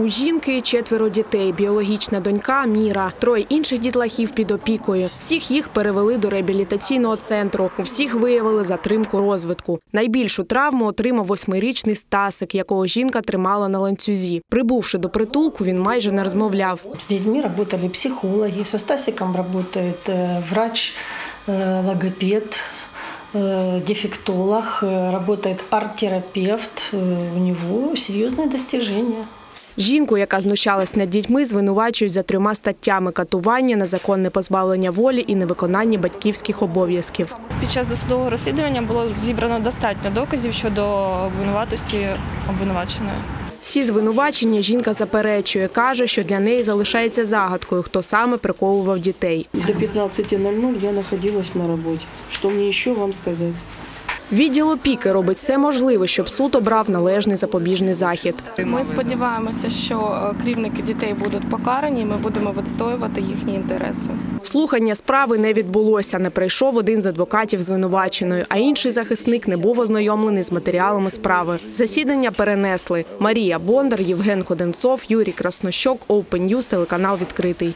У жінки 4 дітей, біологічна донька Міра, 3 інших дітлахів під опікою. Всіх їх перевели до реабілітаційного центру, у всіх виявили затримку розвитку. Найбільшу травму отримав 8-річний Стасик, якого жінка тримала на ланцюзі. Прибувши до притулку, він майже не розмовляв. З дітьми працювали психологи, зі Стасиком працює врач, логопед, дефектолог, працює арт-терапевт, у нього серйозні досягнення. Жінку, яка знущалась над дітьми, звинувачують за 3 статтями – катування, незаконне позбавлення волі і невиконання батьківських обов'язків. Під час досудового розслідування було зібрано достатньо доказів щодо винуватості обвинуваченої. Всі звинувачення жінка заперечує, каже, що для неї залишається загадкою, хто саме приковував дітей. До 15:00 я знаходилась на роботі. Що мені ще вам сказати? Відділ опіки робить все можливе, щоб суд обрав належний запобіжний захід. Ми сподіваємося, що керівники дітей будуть покарані, і ми будемо відстоювати їхні інтереси. Слухання справи не відбулося, не прийшов один з адвокатів звинуваченої, а інший захисник не був ознайомлений з матеріалами справи. Засідання перенесли. Марія Бондар, Євген Ходенцов, Юрій Краснощок, Open News, телеканал «Відкритий».